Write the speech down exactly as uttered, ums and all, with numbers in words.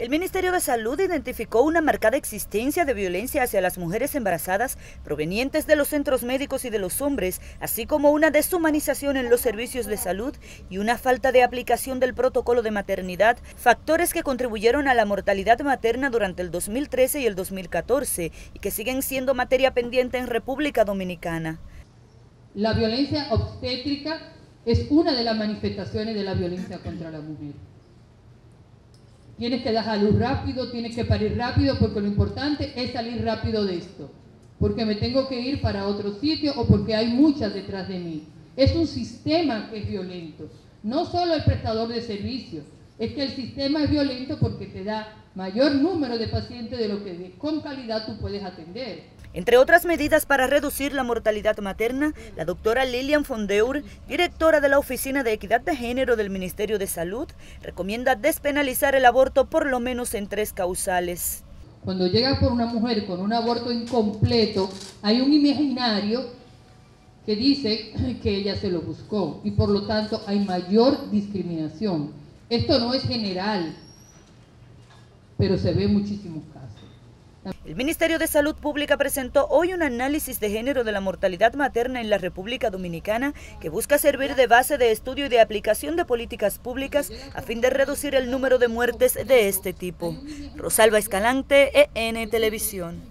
El Ministerio de Salud identificó una marcada existencia de violencia hacia las mujeres embarazadas provenientes de los centros médicos y de los hombres, así como una deshumanización en los servicios de salud y una falta de aplicación del protocolo de maternidad, factores que contribuyeron a la mortalidad materna durante el dos mil trece y el dos mil catorce y que siguen siendo materia pendiente en República Dominicana. La violencia obstétrica es una de las manifestaciones de la violencia contra la mujer. Tienes que dar a luz rápido, tienes que parir rápido, porque lo importante es salir rápido de esto. Porque me tengo que ir para otro sitio o porque hay muchas detrás de mí. Es un sistema que es violento. No solo el prestador de servicios, es que el sistema es violento porque te da mayor número de pacientes de lo que con calidad tú puedes atender. Entre otras medidas para reducir la mortalidad materna, la doctora Lilian Fondeur, directora de la Oficina de Equidad de Género del Ministerio de Salud, recomienda despenalizar el aborto por lo menos en tres causales. Cuando llega por una mujer con un aborto incompleto, hay un imaginario que dice que ella se lo buscó y por lo tanto hay mayor discriminación. Esto no es general, pero se ve en muchísimos casos. El Ministerio de Salud Pública presentó hoy un análisis de género de la mortalidad materna en la República Dominicana que busca servir de base de estudio y de aplicación de políticas públicas a fin de reducir el número de muertes de este tipo. Rosalba Escalante, E N Televisión.